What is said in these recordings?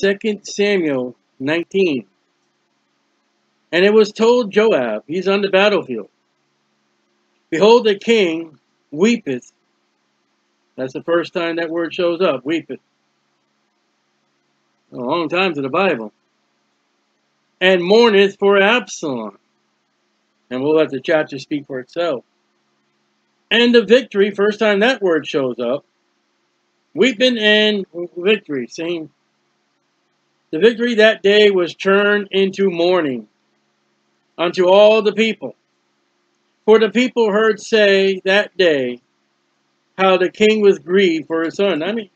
2 Samuel 19. And it was told Joab, he's on the battlefield, behold, the king weepeth. That's the first time that word shows up, weepeth. A long time to the Bible. And mourneth for Absalom. And we'll let the chapter speak for itself. And the victory, first time that word shows up. Weeping and victory, same. The victory that day was turned into mourning unto all the people. For the people heard say that day how the king was grieved for his son. I mean,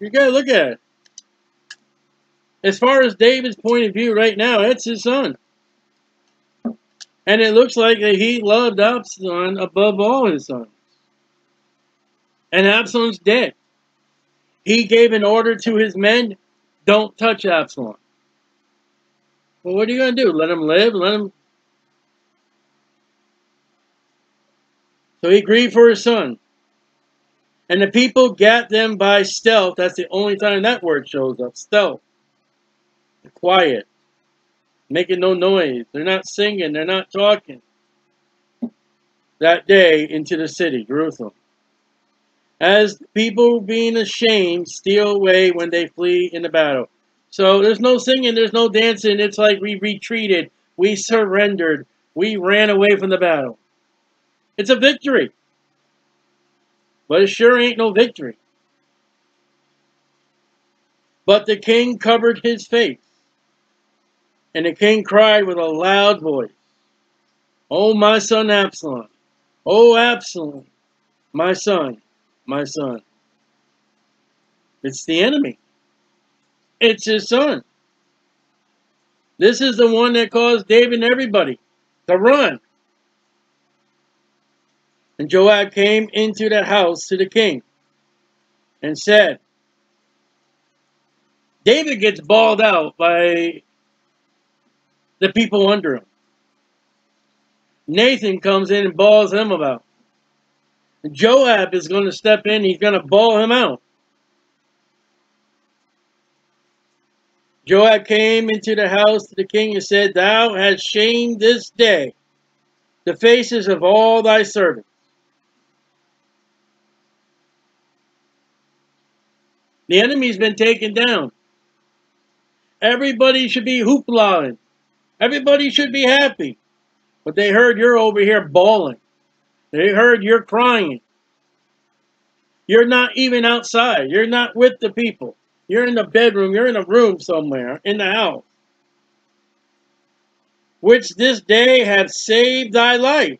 you gotta look at it. As far as David's point of view right now, that's his son. And it looks like that he loved Absalom above all his sons. And Absalom's dead. He gave an order to his men, don't touch Absalom. Well, what are you going to do? Let him live? Let him... So he grieved for his son. And the people gat them by stealth. That's the only time that word shows up. Stealth. They're quiet. Making no noise. They're not singing. They're not talking. That day into the city, Jerusalem. As people being ashamed steal away when they flee in the battle. So there's no singing. There's no dancing. It's like we retreated. We surrendered. We ran away from the battle. It's a victory. But it sure ain't no victory. But the king covered his face. And the king cried with a loud voice, O my son Absalom, O Absalom, my son, my son. It's the enemy. It's his son. This is the one that caused David and everybody to run. And Joab came into the house to the king and said, David gets bawled out by the people under him. Nathan comes in and bawls him about. Joab is going to step in. He's going to bawl him out. Joab came into the house to the king and said, Thou hast shamed this day the faces of all thy servants. The enemy's been taken down. Everybody should be hoopla-ing. Everybody should be happy. But they heard you're over here bawling. They heard you're crying. You're not even outside. You're not with the people. You're in the bedroom. You're in a room somewhere in the house. Which this day have saved thy life.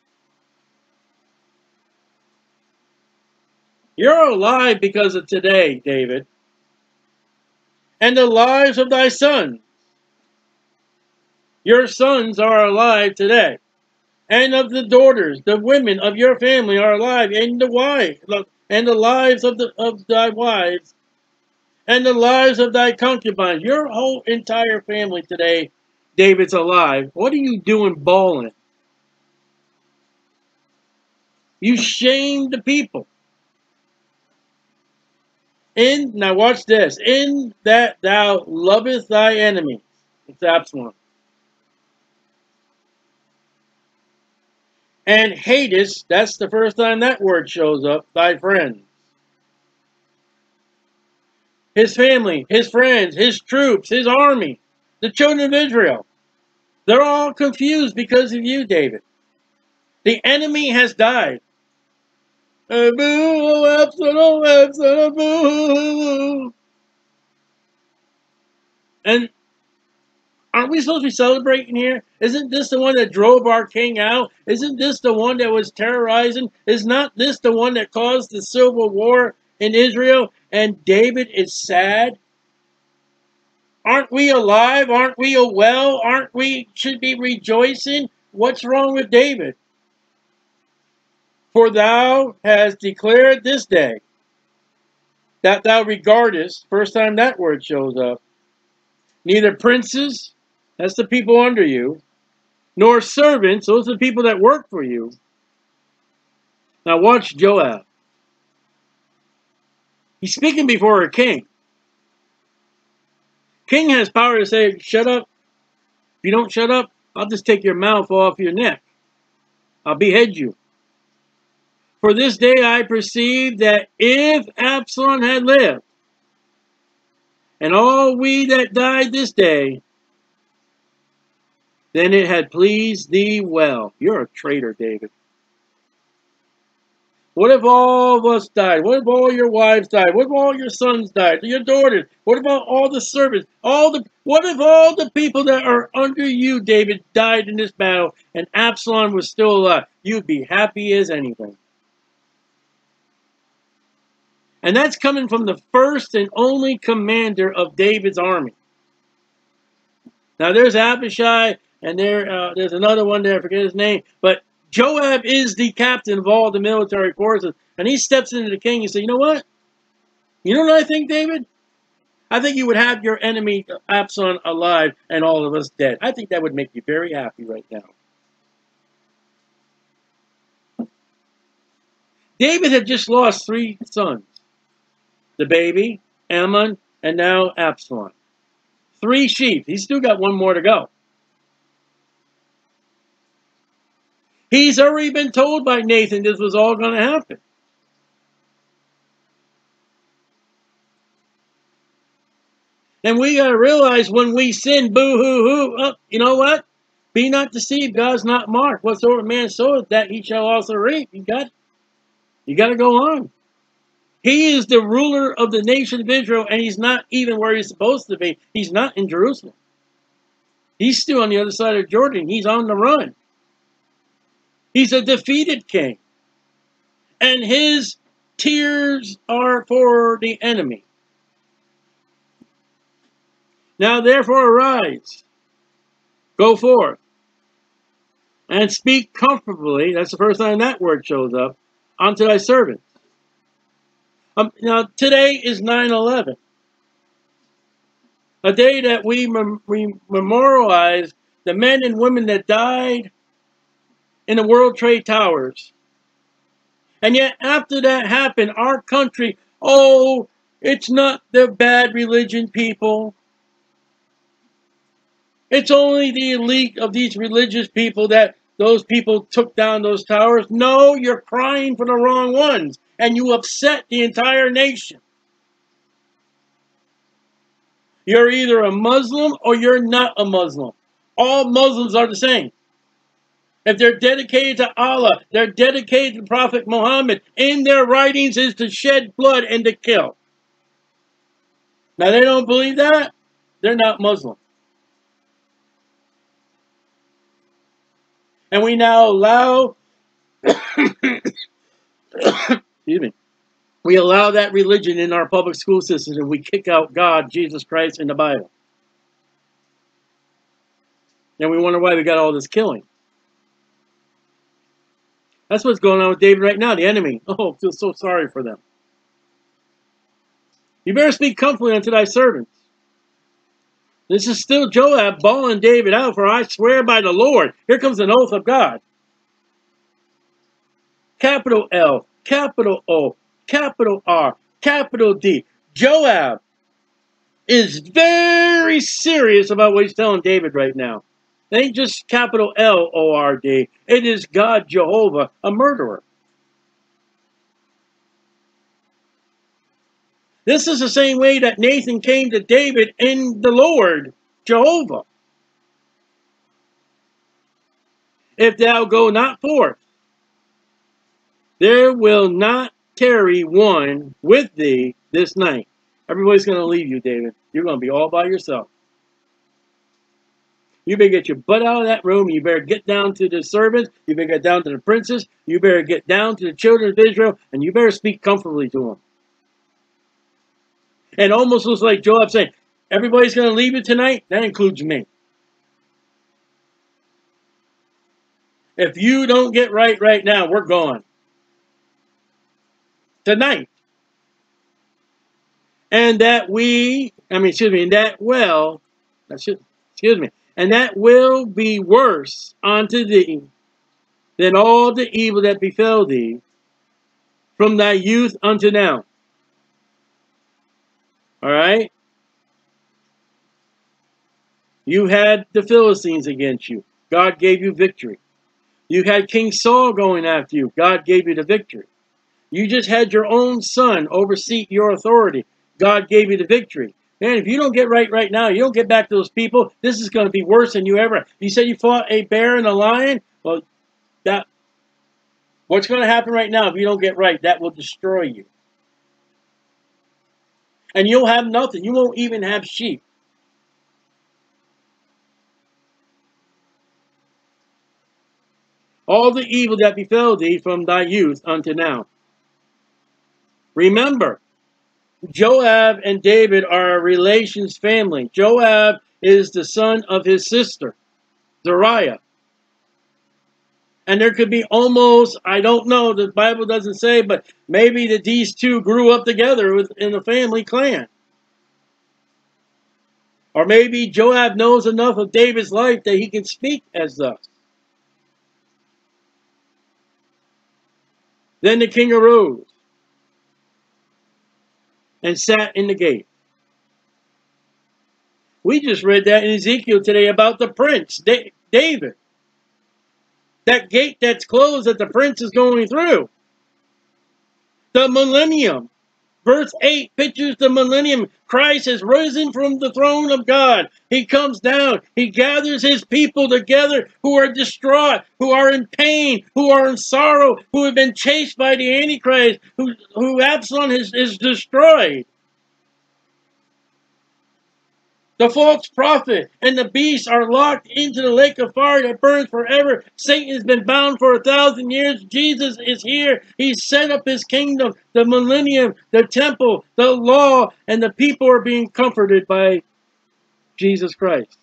You're alive because of today, David. And the lives of thy sons. Your sons are alive today. And of the daughters, the women of your family are alive, and the wives, and the lives of thy wives, and the lives of thy concubines. Your whole entire family today, David's alive. What are you doing bawling? You shamed the people. Now watch this. In that thou lovest thy enemy. It's Absalom. And hatest, that's the first time that word shows up, thy friends. His family, his friends, his troops, his army, the children of Israel. They're all confused because of you, David. The enemy has died. Boo, oh, Absalom, oh, Absalom, boo. And aren't we supposed to be celebrating here? Isn't this the one that drove our king out? Isn't this the one that was terrorizing? Is not this the one that caused the civil war in Israel? And David is sad? Aren't we alive? Aren't we well? Aren't we should be rejoicing? What's wrong with David? For thou hast declared this day that thou regardest, first time that word shows up, neither princes, that's the people under you, nor servants, those are the people that work for you. Now watch Joab. He's speaking before a king. King has power to say, shut up. If you don't shut up, I'll just take your mouth off your neck. I'll behead you. For this day I perceive that if Absalom had lived, and all we that died this day, then it had pleased thee well. You're a traitor, David. What if all of us died? What if all your wives died? What if all your sons died? Your daughters? What about all the servants? What if all the people that are under you, David, died in this battle and Absalom was still alive? You'd be happy as anything. And that's coming from the first and only commander of David's army. Now there's Abishai, and there's another one there, I forget his name, but Joab is the captain of all the military forces, and he steps into the king and says, you know what? You know what I think, David? I think you would have your enemy Absalom alive and all of us dead. I think that would make you very happy right now. David had just lost three sons. The baby, Ammon, and now Absalom. Three sheep. He's still got one more to go. He's already been told by Nathan this was all going to happen. And we got to realize when we sin, boo-hoo-hoo, you know what? Be not deceived, God's not marked. Whatsoever man soweth, that he shall also reap. You got to go on. He is the ruler of the nation of Israel, and he's not even where he's supposed to be. He's not in Jerusalem. He's still on the other side of Jordan. He's on the run. He's a defeated king. And his tears are for the enemy. Now therefore arise, go forth, and speak comfortably. That's the first time that word shows up. Unto thy servant. Now, today is 9/11, a day that we memorialize the men and women that died in the World Trade Towers. And yet, after that happened, our country, oh, it's not the bad religion people. It's only the elite of these religious people that those people took down those towers. No, you're crying for the wrong ones. And you upset the entire nation. You're either a Muslim or you're not a Muslim. All Muslims are the same. If they're dedicated to Allah, they're dedicated to Prophet Muhammad. In their writings is to shed blood and to kill. Now they don't believe that. They're not Muslim. And we now allow... Excuse me. We allow that religion in our public school systems, and we kick out God, Jesus Christ, and the Bible. And we wonder why we got all this killing. That's what's going on with David right now, the enemy. Oh, I feel so sorry for them. You better speak comfortably unto thy servants. This is still Joab bawling David out, for I swear by the Lord. Here comes an oath of God. Capital L. Capital O, capital R, capital D. Joab is very serious about what he's telling David right now. It ain't just capital L-O-R-D. It is God, Jehovah, a murderer. This is the same way that Nathan came to David in the Lord, Jehovah. If thou go not forth, there will not tarry one with thee this night. Everybody's going to leave you, David. You're going to be all by yourself. You better get your butt out of that room. You better get down to the servants. You better get down to the princes. You better get down to the children of Israel. And you better speak comfortably to them. And almost looks like Joab saying, everybody's going to leave you tonight. That includes me. If you don't get right now, we're gone. Tonight, and that that will be worse unto thee than all the evil that befell thee from thy youth unto now. All right, You had the Philistines against you. God gave you victory. You had King Saul going after you. God gave you the victory. You just had your own son oversee your authority. God gave you the victory. Man, if you don't get right now, you don't get back to those people, this is going to be worse than you ever. You said you fought a bear and a lion? Well, that, what's going to happen right now if you don't get right? That will destroy you. And you'll have nothing. You won't even have sheep. All the evil that befell thee from thy youth unto now. Remember, Joab and David are a relations family. Joab is the son of his sister, Zariah. And there could be almost, I don't know, the Bible doesn't say, but maybe that these two grew up together in the family clan. Or maybe Joab knows enough of David's life that he can speak as thus. Then the king arose and sat in the gate. We just read that in Ezekiel today about the prince, David. That gate that's closed that the prince is going through. The millennium. Verse 8 pictures the millennium. Christ has risen from the throne of God. He comes down. He gathers his people together who are distraught, who are in pain, who are in sorrow, who have been chased by the Antichrist, who Absalom is destroyed. The false prophet and the beast are locked into the lake of fire that burns forever. Satan has been bound for 1,000 years. Jesus is here. He set up his kingdom, the millennium, the temple, the law, and the people are being comforted by Jesus Christ.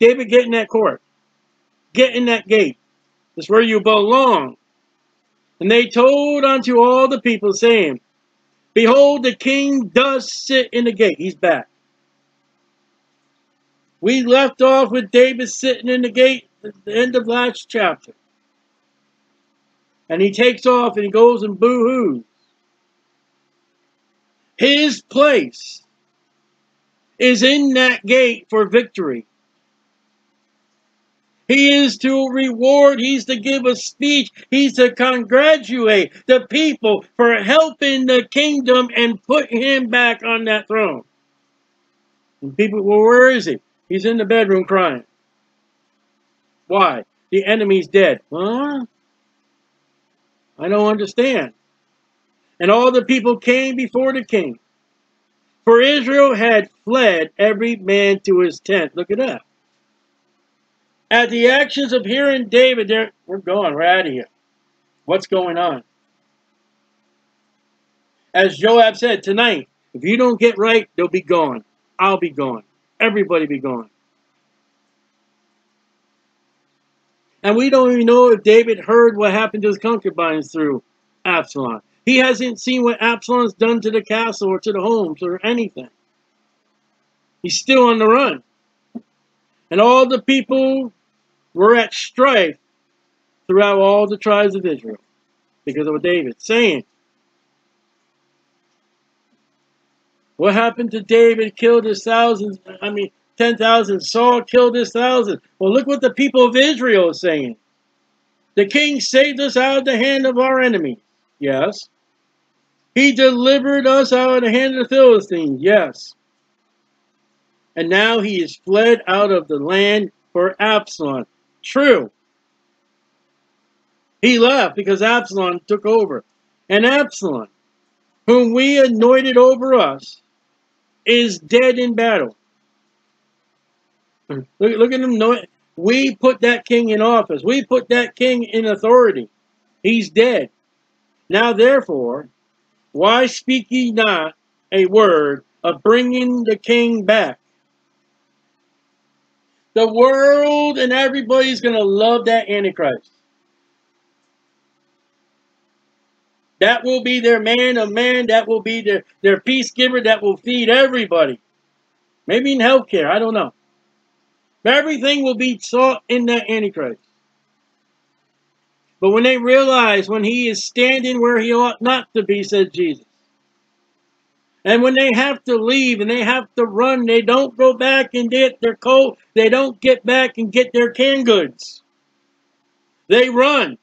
David, get in that court. Get in that gate. It's where you belong. And they told unto all the people, saying, behold, the king does sit in the gate. He's back. We left off with David sitting in the gate at the end of last chapter. And he takes off and he goes and boo-hoos. His place is in that gate for victory. He is to reward. He's to give a speech. He's to congratulate the people for helping the kingdom and put him back on that throne. And people, well, where is he? He's in the bedroom crying. Why? The enemy's dead. Huh? I don't understand. And all the people came before the king. For Israel had fled every man to his tent. Look at that. At the actions of hearing David, we're gone. We're out of here. What's going on? As Joab said, tonight, if you don't get right, they'll be gone. I'll be gone. Everybody be gone. And we don't even know if David heard what happened to his concubines through Absalom. He hasn't seen what Absalom's done to the castle or to the homes or anything. He's still on the run. And all the people were at strife throughout all the tribes of Israel because of what David saying. What happened to David killed his thousands, 10,000. Saul killed his thousands. Well, look what the people of Israel is saying. The king saved us out of the hand of our enemy. Yes. He delivered us out of the hand of the Philistines. Yes. And now he is fled out of the land for Absalom. True. He left because Absalom took over. And Absalom, whom we anointed over us, is dead in battle. Look at him. We put that king in office. We put that king in authority. He's dead. Now, therefore, why speak ye not a word of bringing the king back? The world and everybody's going to love that Antichrist. That will be their man of man. That will be their peace giver. That will feed everybody. Maybe in healthcare. I don't know. But everything will be sought in that Antichrist. But when they realize when he is standing where he ought not to be, says Jesus, And when they have to leave and they have to run, they don't go back and get their coat. They don't get back and get their canned goods. They run.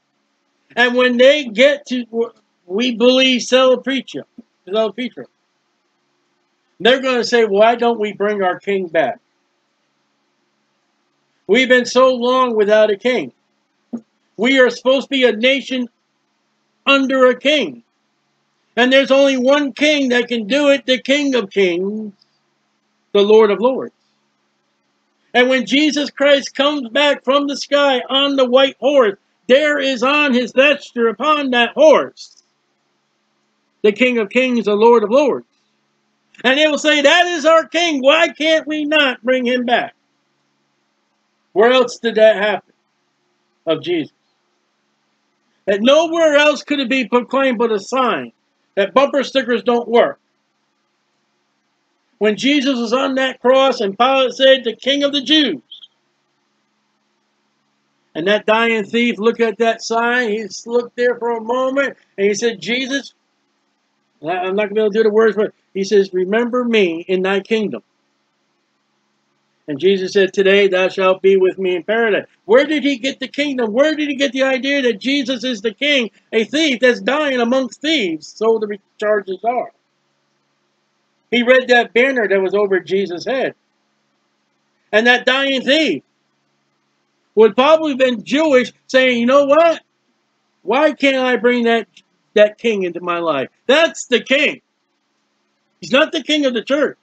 And when they get to, we believe, Celepetra, they're going to say, why don't we bring our king back? We've been so long without a king. We are supposed to be a nation under a king. And there's only one king that can do it, the King of Kings, the Lord of Lords. And when Jesus Christ comes back from the sky on the white horse, there is on his vesture upon that horse, the King of Kings, the Lord of Lords. And they will say, that is our king. Why can't we not bring him back? Where else did that happen of Jesus? That nowhere else could it be proclaimed but a sign that bumper stickers don't work. When Jesus was on that cross and Pilate said, the King of the Jews. And that dying thief looked at that sign. He looked there for a moment and he said, Jesus, I'm not going to be able to do the words, but he says, remember me in thy kingdom. And Jesus said, today thou shalt be with me in paradise. Where did he get the kingdom? Where did he get the idea that Jesus is the king? A thief that's dying amongst thieves, so the charges are. He read that banner that was over Jesus' head. And that dying thief would probably have been Jewish, saying, you know what? Why can't I bring that king into my life? That's the king. He's not the king of the church.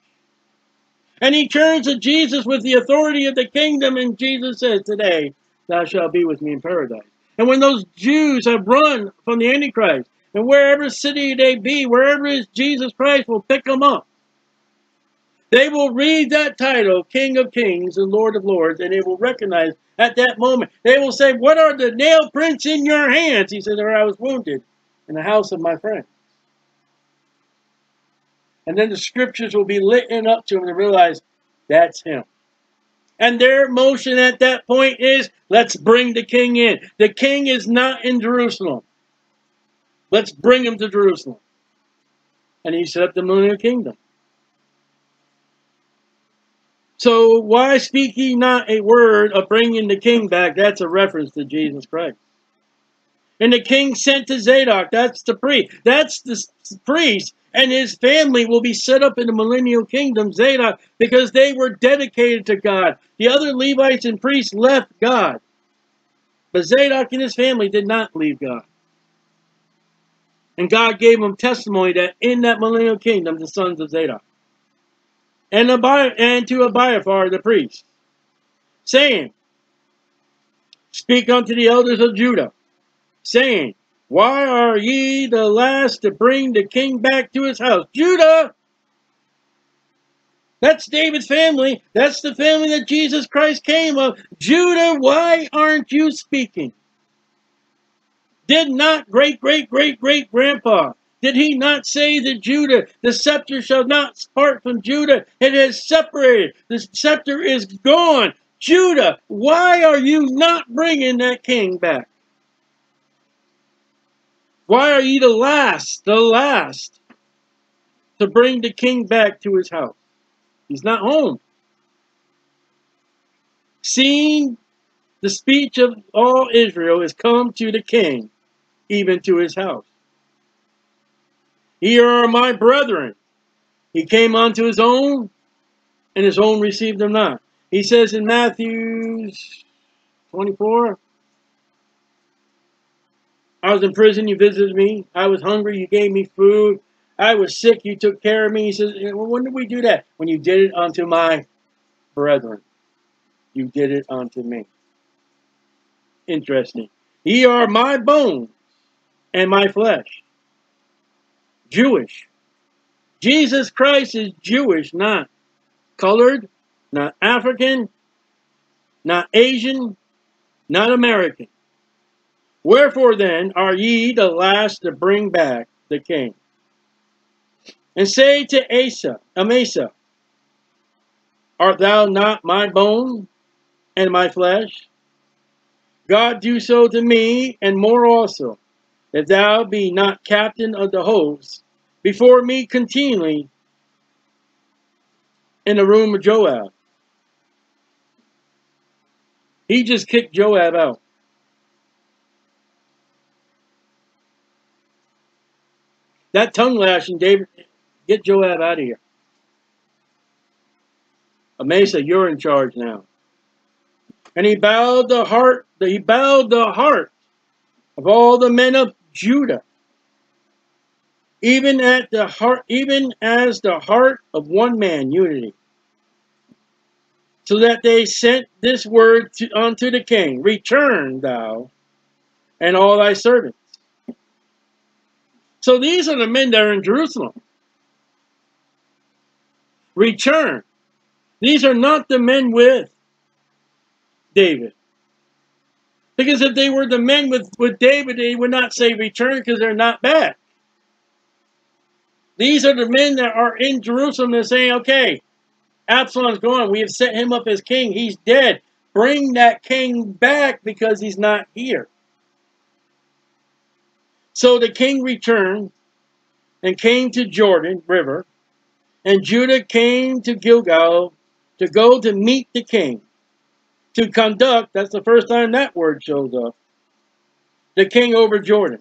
And he turns to Jesus with the authority of the kingdom. And Jesus says, today, thou shalt be with me in paradise. And when those Jews have run from the Antichrist, and wherever city they be, wherever is Jesus Christ will pick them up. They will read that title, King of Kings and Lord of Lords, and they will recognize at that moment. They will say, what are the nail prints in your hands? He said, or I was wounded in the house of my friend. And then the scriptures will be lit up to him to realize that's him. And their motion at that point is, let's bring the king in. The king is not in Jerusalem. Let's bring him to Jerusalem. And he set up the millennial kingdom. So why speak ye not a word of bringing the king back? That's a reference to Jesus Christ. And the king sent to Zadok. That's the priest. That's the priest. And his family will be set up in the millennial kingdom, Zadok, because they were dedicated to God. The other Levites and priests left God. But Zadok and his family did not leave God. And God gave them testimony that in that millennial kingdom, the sons of Zadok. And to Abiathar, the priest, saying, speak unto the elders of Judah, saying, why are ye the last to bring the king back to his house? Judah! That's David's family. That's the family that Jesus Christ came of. Judah, why aren't you speaking? Did not great-great-great-great-grandpa, did he not say to Judah, the scepter shall not part from Judah. It is separated. The scepter is gone. Judah, why are you not bringing that king back? Why are ye the last to bring the king back to his house? He's not home. Seeing the speech of all Israel is come to the king, even to his house. Ye are my brethren. He came unto his own, and his own received him not. He says in Matthew 24, I was in prison, you visited me. I was hungry, you gave me food. I was sick, you took care of me. He says, well, when did we do that? When you did it unto my brethren. You did it unto me. Interesting. Ye are my bones and my flesh. Jewish. Jesus Christ is Jewish, not colored, not African, not Asian, not American. Wherefore then are ye the last to bring back the king? And say to Amasa, art thou not my bone and my flesh? God do so to me, and more also, if thou be not captain of the hosts before me continually in the room with Joab. He just kicked Joab out. That tongue lashing, David, get Joab out of here. Amasa, you're in charge now. And he bowed the heart of all the men of Judah, even as the heart of one man, unity. So that they sent this word unto the king, return thou and all thy servants. So these are the men that are in Jerusalem. Return. These are not the men with David. Because if they were the men with David, they would not say return because they're not back. These are the men that are in Jerusalem that say, okay, Absalom's gone. We have set him up as king. He's dead. Bring that king back because he's not here. So the king returned and came to Jordan River, and Judah came to Gilgal to go to meet the king. To conduct, that's the first time that word shows up, the king over Jordan.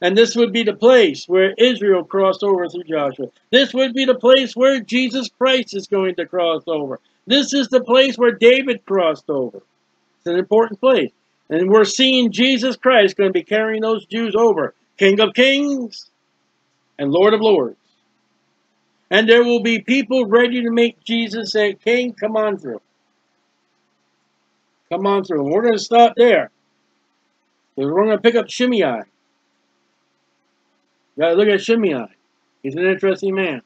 And this would be the place where Israel crossed over through Joshua. This would be the place where Jesus Christ is going to cross over. This is the place where David crossed over. It's an important place. And we're seeing Jesus Christ going to be carrying those Jews over. King of kings and Lord of lords. And there will be people ready to make Jesus say, King, come on through. Come on through. And we're going to stop there. Because we're going to pick up Shimei. You got to look at Shimei. He's an interesting man.